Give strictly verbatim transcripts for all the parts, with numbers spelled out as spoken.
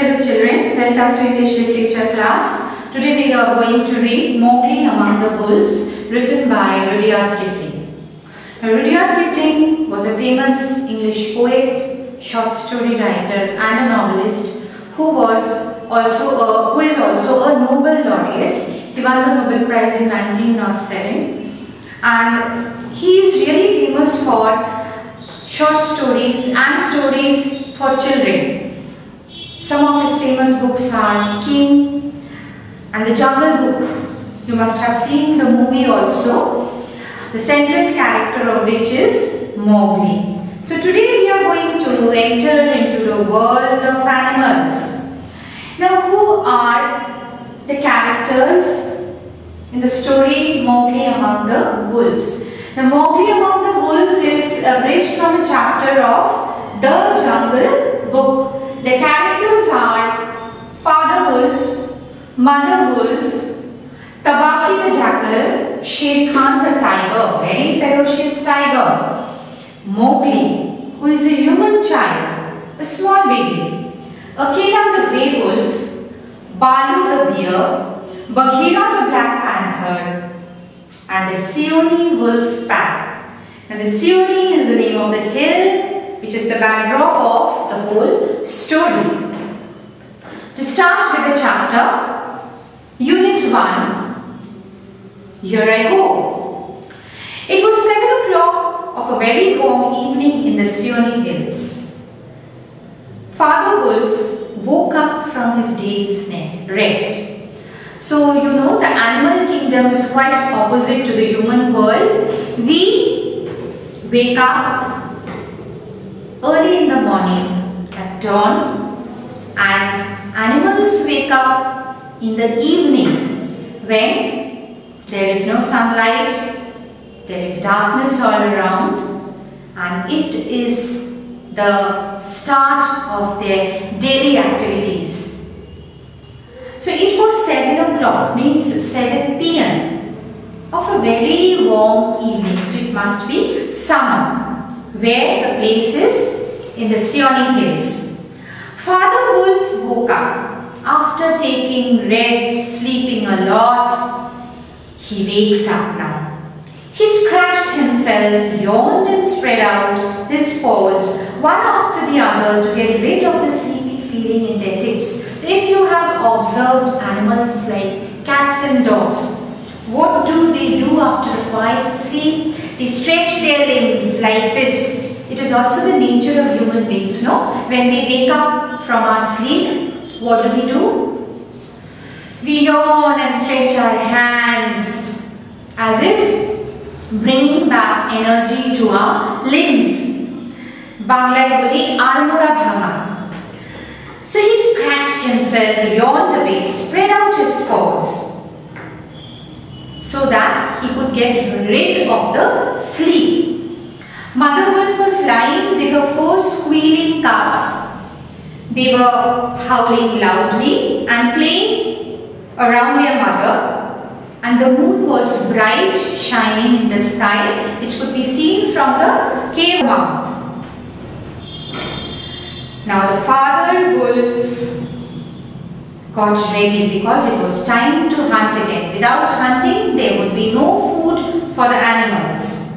Hello children, welcome to English Literature class. Today we are going to read Mowgli Among the Wolves, written by Rudyard Kipling. Now, Rudyard Kipling was a famous English poet, short story writer and a novelist who was also a, who is also a Nobel laureate. He won the Nobel Prize in nineteen oh seven and he is really famous for short stories and stories for children. Some of his famous books are Kim and The Jungle Book. You must have seen the movie also, the central character of which is Mowgli. So today we are going to enter into the world of animals. Now, who are the characters in the story Mowgli Among the Wolves? Now, Mowgli Among the Wolves is abridged from a chapter of The Jungle Book. The characters are Father Wolf, Mother Wolf, Tabaki the Jackal, Shere Khan the Tiger, very ferocious tiger, Mowgli, who is a human child, a small baby, Akela the Grey Wolf, Baloo the Bear, Bagheera the Black Panther, and the Seeonee Wolf Pack. Now, the Seeonee is the name of the hill which is the backdrop of the whole story. To start with the chapter, Unit one, here I go. It was seven o'clock of a very warm evening in the Seeonee Hills. Father Wolf woke up from his day's rest. So, you know, the animal kingdom is quite opposite to the human world. We wake up early in the morning at dawn, and animals wake up in the evening when there is no sunlight, there is darkness all around, and it is the start of their daily activities. So it was seven o'clock, means seven p m of a very warm evening, so it must be summer, where the place is in the Seeonee Hills. Father Wolf woke up after taking rest, sleeping a lot. He wakes up now. He scratched himself, yawned and spread out his paws one after the other to get rid of the sleepy feeling in their tips. If you have observed animals like cats and dogs, what do they do after a quiet sleep? They stretch their limbs like this. It is also the nature of human beings, no? When we wake up from our sleep, what do we do? We yawn and stretch our hands as if bringing back energy to our limbs. Banglai boli armura bhama. So he scratched himself, yawned a bit, spread out his paws, so that he could get rid of the sleep. Mother Wolf was lying with her four squealing cubs. They were howling loudly and playing around their mother, and the moon was bright, shining in the sky, which could be seen from the cave mouth. Now the father wolf got ready, because it was time to hunt again. Without hunting, there would be no food for the animals.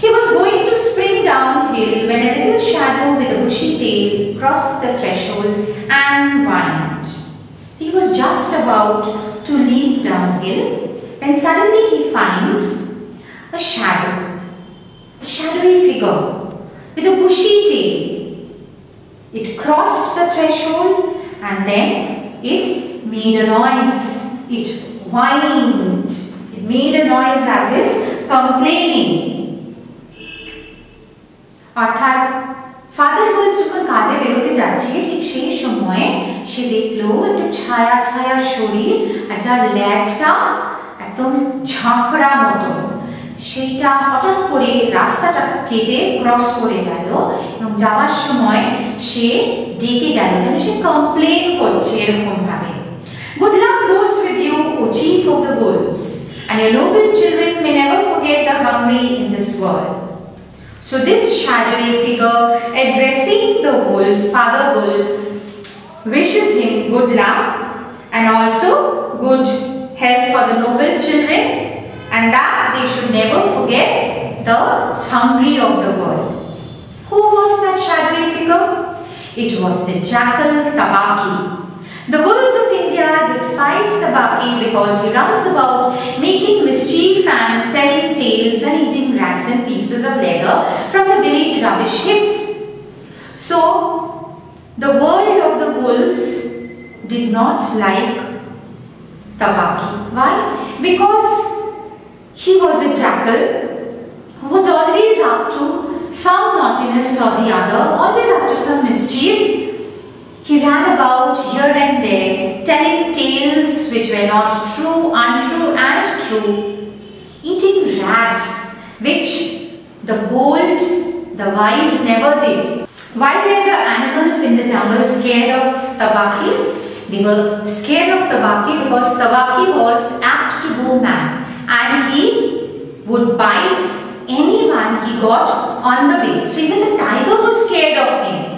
He was going to spring downhill when a little shadow with a bushy tail crossed the threshold and whined. He was just about to leap downhill when suddenly he finds a shadow, a shadowy figure with a bushy tail. It crossed the threshold and then it made a noise, it whined, it made a noise as if complaining. Arthat, Father Wolf যখন কাজে বেরোতে যাচ্ছে, ঠিক সেই সময়ে সে দেখলো একটা ছায়া ছায়া শরীর, আর যার লেজটা একদম ঝাঁকড়া মতো, সেটা হঠাৎ করে রাস্তাটা কেটে ক্রস করে গেল এবং যাওয়ার সময় সে ডেকে গেল যেন সে কমপ্লেন করছে এরকম ভাবে। Good luck goes with you, O Chief of the Wolves, and your noble children may never forget the hungry in this world. So this shadowy figure addressing the wolf, Father Wolf, wishes him good luck and also good health for the noble children, and that they should never forget the hungry of the world. Who was that shadowy figure? It was the jackal Tabaki. The wolves of India despise Tabaki because he runs about making mischief and telling tales and eating rags and pieces of leather from the village rubbish heaps. So the world of the wolves did not like Tabaki. Why? Because he was a jackal who was always up to some naughtiness or the other, always up to some mischief. He ran about here and there, telling tales which were not true, untrue and true, eating rags which the bold, the wise never did. Why were the animals in the jungle scared of Tabaki? They were scared of Tabaki because Tabaki was apt to go mad and he would bite anyone he got on the way. So even the tiger was scared of him.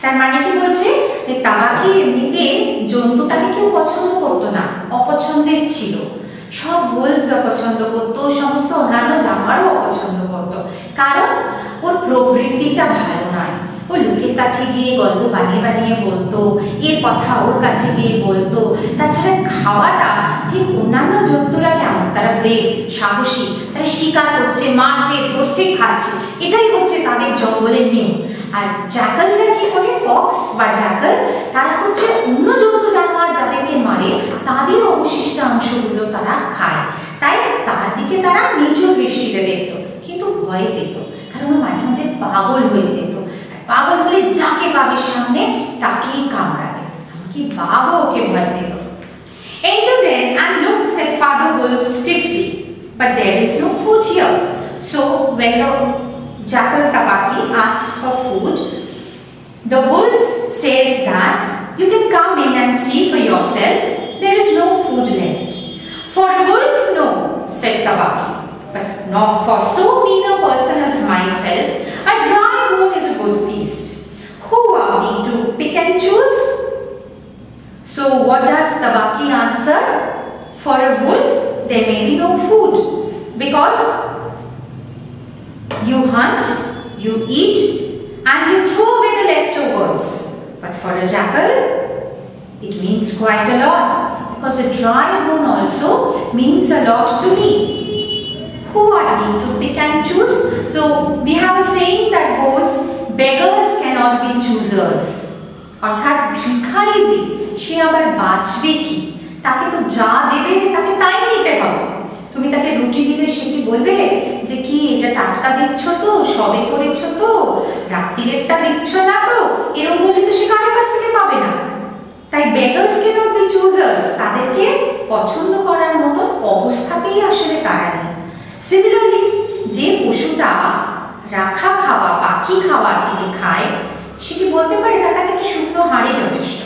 That means what he said, Tabaki emnite jontuta ke keu pochondo korto na, opochonder chilo. Sob wolves opochondo korto, somosto onanno jamaro opochondo korto. Karon or probriti-ta bhalo na. वो लोकेर काछे गिये गल्प बानिये बानिये बोलतो एर कथा ओर काछे गिये बोलतो ताछाड़ा खावाटा ठीक अन्यान्य जन्तुरा केमन तारा ब्रेव साहसी तारा शिकार करछे मारछे धरछे खाচ্ছে এটাই হচ্ছে তাদের জঙ্গলের নিয়ম। আর জাকালরা কি করে? ফক্স বা জাকাল তারা হচ্ছে অন্য জন্তু জানোয়ার যাদেরকে মারে তাদের অবশিষ্ট অংশগুলো তারা খায়, তাই তার দিকে তারা নিজ দৃষ্টিতে দেখতো কিন্তু ভয় পেত কারণ ও মাঝে মাঝে পাগল হয়ে যেত। पागल बोले जाके बाबे सामने ताकि कामरा में कि बाबो के भय पे तो enter then and looks at father wolf stiffly but there is no food here. So when the jackal Tabaki asks for food, the wolf says that you can come in and see for yourself, there is no food left for a wolf. No, said Tabaki, but not for so mean a person as myself. A dry bone is a good feast. Who are we to pick and choose? So what does Tabaki answer? For a wolf, there may be no food because you hunt, you eat, and you throw away the leftovers. But for a jackal, it means quite a lot because a dry bone also means a lot to me. Who are we to pick and choose? So we have a saying that goes, beggars cannot be choosers. अर्थात भिखारी जी से आबार बाँचबे कि ताके तो जा देबे ताके ताई निते होबे। तुमी ताके रुटी दिले से कि बोलबे जे कि एटा टाटका दिच्छो तो सबे करेछो तो रात्तिरेरटा दिच्छो ना तो एरकम बोलले तो से कारो काछ थेके पाबे ना। তাই beggars cannot be choosers, তাদেরকে পছন্দ করার মতো অবস্থাতেই আসলে তারা নেই। Similarly, যে পশুটা রাখা খাওয়া বাকি খাওয়া থেকে খায় সে কি বলতে পারে তার কাছে একটা শূন্য হাড়ি যথেষ্ট?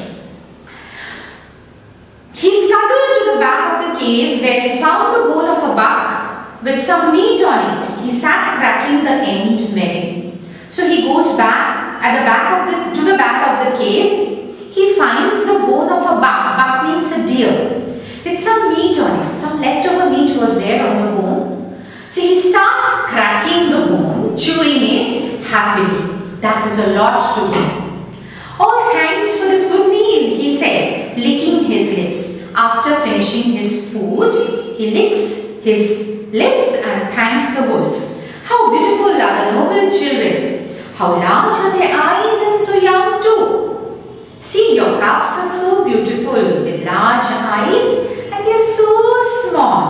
He scuttled to the back of the cave where he found the bone of a buck with some meat on it. He sat cracking the end merrily. So he goes back at the back of the to the back of the cave. He finds the bone of a buck. Buck means a deer with some meat on it. Some leftover meat was there on the bone. So he starts cracking the bone, chewing it happily. That is a lot to him. All thanks for this good meal, he said, licking his lips. After finishing his food, he licks his lips and thanks the wolf. How beautiful are the noble children! How large are their eyes and so young too! See, your cubs are so beautiful with large eyes and they are so small.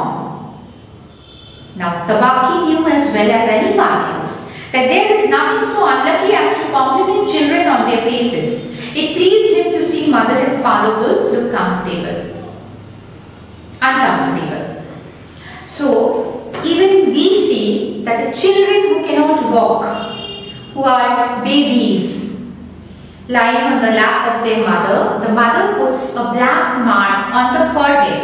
Now Tabaki knew as well as anyone else that there is nothing so unlucky as to compliment children on their faces. It pleased him to see mother and father wolf look comfortable, uncomfortable. So even we see that the children who cannot walk, who are babies, lying on the lap of their mother, the mother puts a black mark on the forehead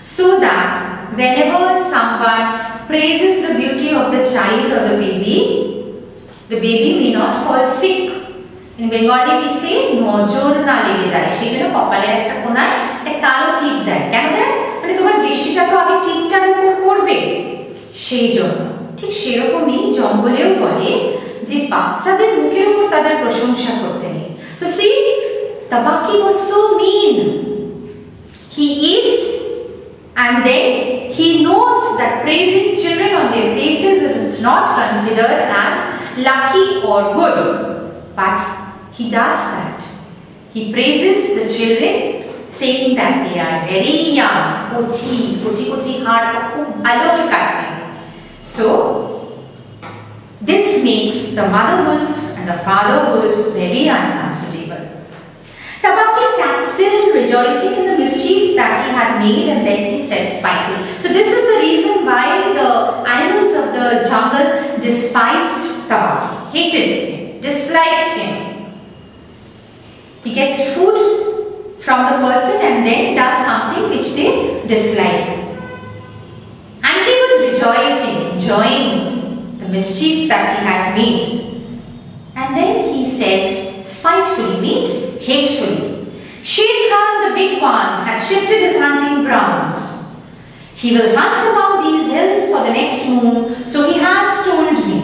so that whenever someone praises the beauty of the child or the baby, the baby may not fall sick. In Bengali, we say नजर ना लेगे जाए सेई जोन्नो कपालेर एकटा कोनाय एकटा कालो tip देय केन देय माने तोमार दृष्टिटा तो आगे टिपटार उपर पड़बे सेई जोन्नो ठीक सेरकमई जंगलेও বলে যে বাচ্চাদের মুখের উপর তাদের প্রশংসা করতে নেই। So see, Tabaki was so mean. He eats and then he knows that praising children on their faces is not considered as lucky or good, but he does that. He praises the children, saying that they are very young. Kochi, kochi, kochi, heart ta khub bhalo kache. So this makes the mother wolf and the father wolf very uncomfortable. Tabaki sat still, rejoicing in the mischief that he had made, and then he said spitefully. So this is the reason why the animals of the jungle despised Tabaki, hated him, disliked him. He gets food from the person and then does something which they dislike. And he was rejoicing, enjoying mischief that he had made, and then he says spitefully means hatefully. Shere Khan, the big one, has shifted his hunting grounds. He will hunt among these hills for the next moon, so he has told me.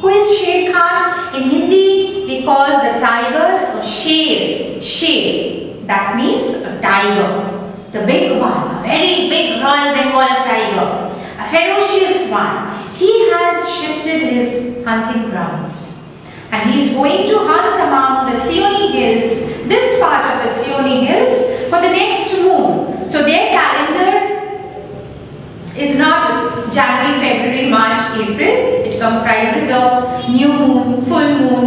Who is Shere Khan? In Hindi, we call the tiger a sher. Sher, that means a tiger, the big one, a very big Royal Bengal tiger, a ferocious one. He has shifted his hunting grounds, and he is going to hunt among the Seeonee hills, this part of the Seeonee hills, for the next moon. So their calendar is not January, February, March, April. It comprises of new moon, full moon,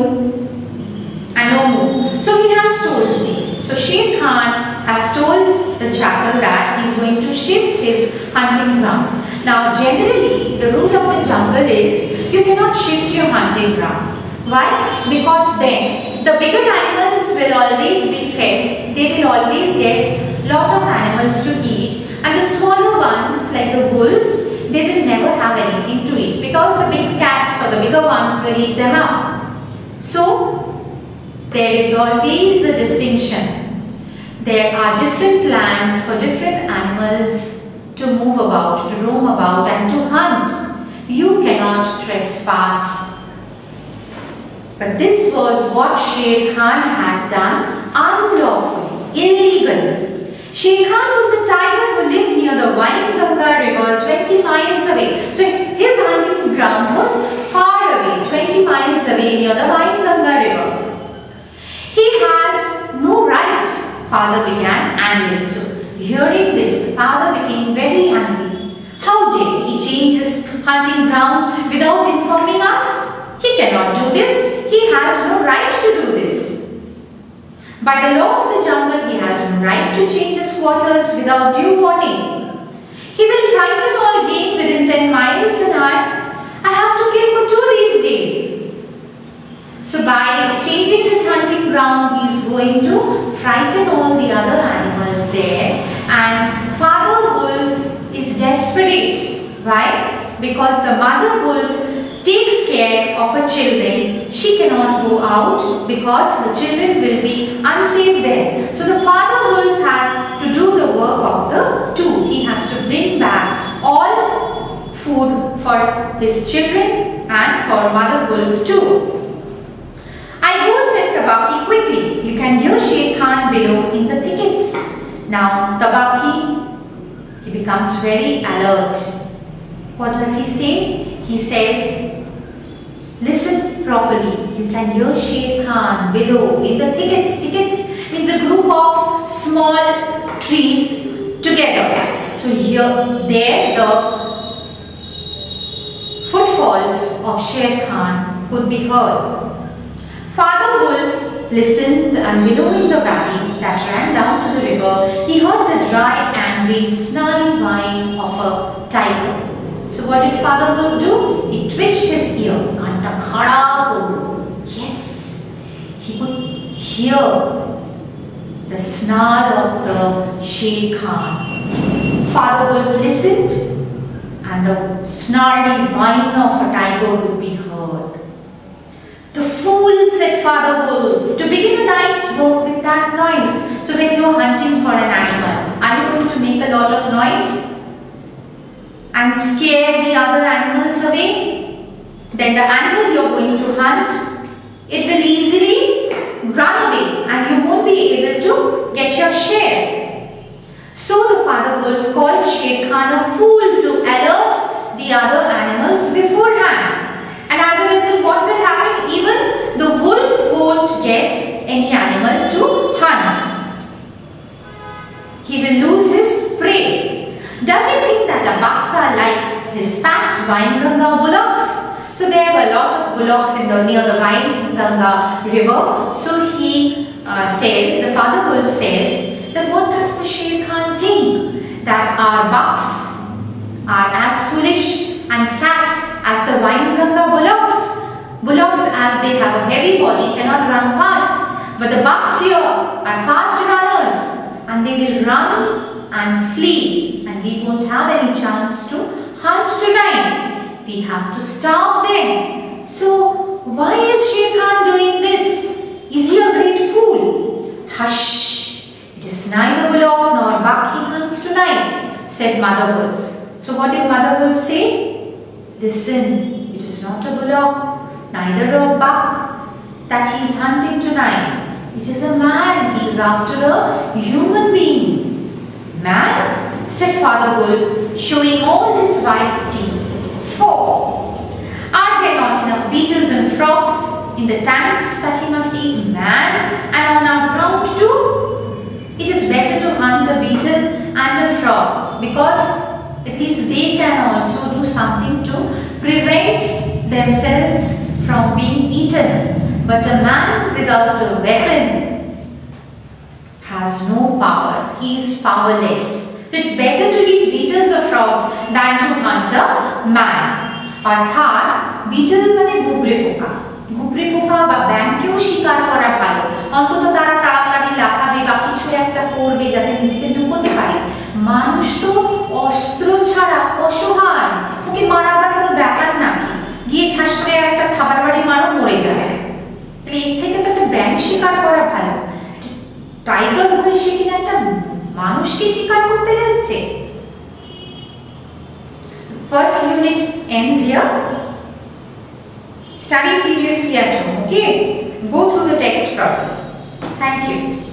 and no moon. So he has told me. So Shere Khan has told the jackal that he is going to shift his hunting ground. Now generally the rule of the jungle is you cannot shift your hunting ground. Why? Because then the bigger animals will always be fed, they will always get lot of animals to eat, and the smaller ones like the wolves, they will never have anything to eat because the big cats or the bigger ones will eat them up. So there is always a distinction. There are different plans for different animals to move about, to roam about, and to hunt. You cannot trespass. But this was what Shere Khan had done unlawfully, illegally. Shere Khan was the tiger who lived near the Waingunga river, twenty miles away. So his hunting ground was far away, twenty miles away, near the Waingunga river. He has no right, father began angrily. So hearing this, the father became very angry. How dare he change his hunting ground without informing us? He cannot do this. He has no right to do this. By the law of the jungle, he has no right to change his quarters without due warning. He will frighten all game within ten miles, and I, I have to give for two these days. So by changing his hunting ground, he is going to frighten all the other animals there. And father wolf is desperate. Why? Because the mother wolf takes care of her children. She cannot go out because the children will be unsafe there. So the father wolf has to do the work of the two. He has to bring back all food for his children and for mother wolf too. I go, said Tabaki quickly. You can hear Shere Khan below in the thickets. Now Tabaki, he becomes very alert. What does he say? He says, listen properly. You can hear Shere Khan below in the thickets. Thickets means a group of small trees together. So here, there, the footfalls of Shere Khan could be heard. Father wolf listened, and billowing the valley that ran down to the river, he heard the dry, angry, snarly whine of a tiger. So what did father wolf do? He twitched his ear. Yes, he could hear the snarl of the Shere Khan. Father wolf listened, and the snarly whine of a tiger would be heard. The fool, said father wolf, to then the animal you're going to hunt, it will easily run away and you won't be able to get your share. So the father wolf calls Shere Khan a fool to alert the other animals beforehand. And as a result, what will happen? Even the wolf won't get any animal to hunt. He will lose his prey. Does he think that a Baksa like his fat Waingunga bullocks? So there were a lot of bullocks in the, near the Waingunga river. So he uh, says, the father wolf says, that what does the Shere Khan think? That our bucks are as foolish and fat as the Waingunga bullocks. Bullocks, as they have a heavy body, cannot run fast. But the bucks here are fast runners and they will run and flee. And we won't have any chance to hunt tonight. We have to starve them. So why is Shere Khan doing this? Is he a great fool? Hush! It is neither bullock nor buck he hunts tonight, said Mother Wolf. So what did Mother Wolf say? Listen, it is not a bullock, neither a buck that he is hunting tonight. It is a man. He is after a human being. Man? Said Father Wolf, showing all his white teeth. Four. Are there not enough beetles and frogs in the tanks that he must eat man and on our ground too? It is better to hunt a beetle and a frog because at least they can also do something to prevent themselves from being eaten. But a man without a weapon has no power. He is powerless. So it's better to eat beetles or frogs than to hunt a man. Arthat, beetle mane gubre poka. Gubre poka ba bankeyo shikar kora bhalo. Ontoto tara tarakari lakhabe ba kichu ekta korbe jate nijeke dubote pare. Manush to ostro chhara oshohay. Oke mara kono byapar na ki. Giye thash kore ekta khabar bari maro more jabe. Tole er theke to ekta bank shikar kora bhalo. Tiger hoye shikina ekta मानुष की शिकार करते जाते हैं। First unit ends here. Study seriously at home. Okay, go through the text properly. Thank you.